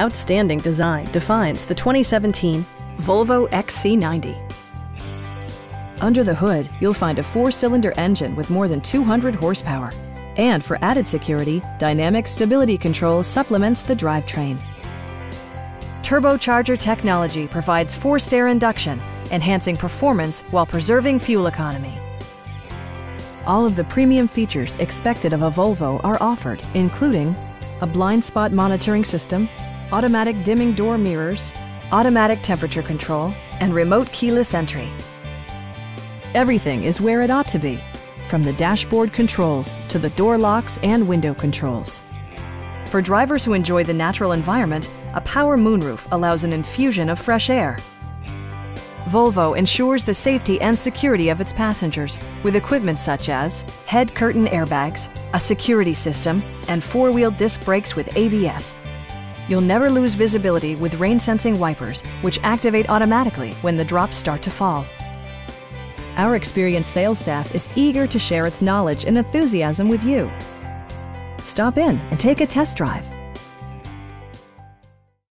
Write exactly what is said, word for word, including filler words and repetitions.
Outstanding design defines the twenty seventeen Volvo X C ninety. Under the hood, you'll find a four-cylinder engine with more than two hundred horsepower. And for added security, dynamic stability control supplements the drivetrain. Turbocharger technology provides forced air induction, enhancing performance while preserving fuel economy. All of the premium features expected of a Volvo are offered, including a blind spot monitoring system, automatic dimming door mirrors, automatic temperature control, and remote keyless entry. Everything is where it ought to be, from the dashboard controls to the door locks and window controls. For drivers who enjoy the natural environment, a power moonroof allows an infusion of fresh air. Volvo ensures the safety and security of its passengers with equipment such as head curtain airbags, a security system, and four-wheel disc brakes with A B S. You'll never lose visibility with rain-sensing wipers, which activate automatically when the drops start to fall. Our experienced sales staff is eager to share its knowledge and enthusiasm with you. Stop in and take a test drive.